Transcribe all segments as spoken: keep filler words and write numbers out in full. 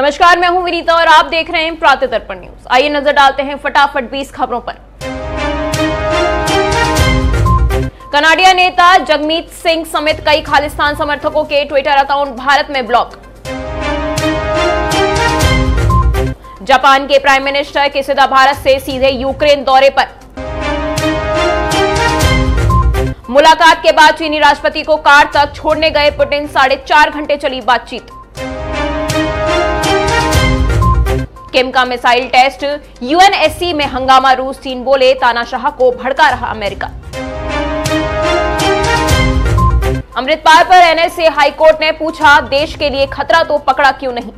नमस्कार, मैं हूं विनीता और आप देख रहे हैं प्रातः दर्पण न्यूज़। आइए नजर डालते हैं फटाफट बीस खबरों पर। कनाडिया नेता जगमीत सिंह समेत कई खालिस्तान समर्थकों के ट्विटर अकाउंट भारत में ब्लॉक। जापान के प्राइम मिनिस्टर किशिदा भारत से सीधे यूक्रेन दौरे पर। मुलाकात के बाद चीनी राष्ट्रपति को कार तक छोड़ने गए पुतिन, साढ़े चार घंटे चली बातचीत। किम का मिसाइल टेस्ट, यूएनएससी में हंगामा, रूस चीन बोले तानाशाह को भड़का रहा अमेरिका। अमृतपाल पर एनएसए हाईकोर्ट ने पूछा, देश के लिए खतरा तो पकड़ा क्यों नहीं।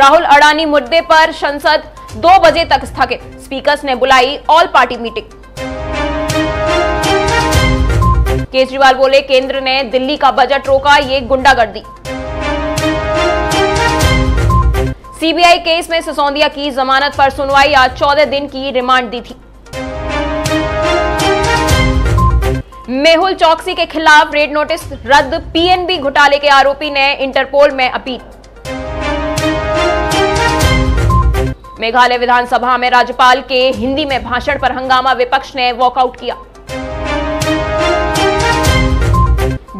राहुल अड़ानी मुद्दे पर संसद दो बजे तक स्थगित, स्पीकर्स ने बुलाई ऑल पार्टी मीटिंग। केजरीवाल बोले, केंद्र ने दिल्ली का बजट रोका, ये गुंडागर्दी। सीबीआई केस में सिसोदिया की जमानत पर सुनवाई, आज चौदह दिन की रिमांड दी थी। मेहुल चौकसी के खिलाफ रेड नोटिस रद्द, पीएनबी घोटाले के आरोपी ने इंटरपोल में अपील। मेघालय विधानसभा में राज्यपाल के हिंदी में भाषण पर हंगामा, विपक्ष ने वॉकआउट किया।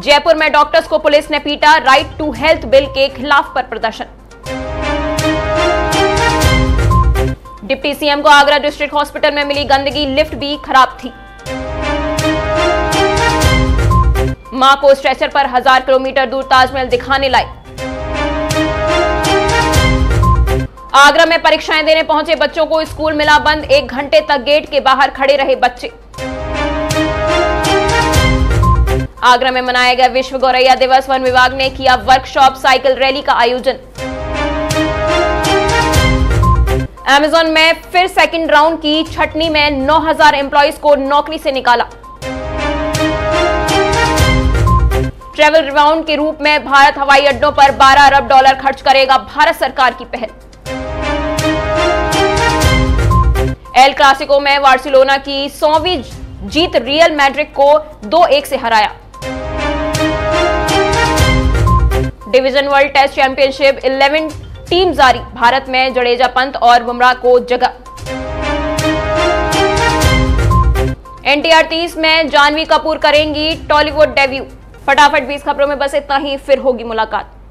जयपुर में डॉक्टर्स को पुलिस ने पीटा, राइट टू हेल्थ बिल के खिलाफ पर प्रदर्शन। डिप्टी सीएम को आगरा डिस्ट्रिक्ट हॉस्पिटल में मिली गंदगी, लिफ्ट भी खराब थी। मां को स्ट्रेचर पर हजार किलोमीटर दूर ताजमहल दिखाने लाए। आगरा में परीक्षाएं देने पहुंचे बच्चों को स्कूल मिला बंद, एक घंटे तक गेट के बाहर खड़े रहे बच्चे। आगरा में मनाया गया विश्व गौरैया दिवस, वन विभाग ने किया वर्कशॉप, साइकिल रैली का आयोजन। अमेज़न में फिर सेकंड राउंड की छटनी में नौ हजार एम्प्लॉइज को नौकरी से निकाला। ट्रेवल रिबाउंड के रूप में भारत हवाई अड्डों पर बारह अरब डॉलर खर्च करेगा, भारत सरकार की पहल। एल क्लासिको में बार्सिलोना की सौवीं जीत, रियल मैड्रिड को दो एक से हराया। डिवीजन वर्ल्ड टेस्ट चैंपियनशिप ग्यारह टीम जारी, भारत में जडेजा, पंत और बुमराह को जगह। एनटीआर तीस में जाह्नवी कपूर करेंगी टॉलीवुड डेब्यू। फटाफट बीस खबरों में बस इतना ही, फिर होगी मुलाकात।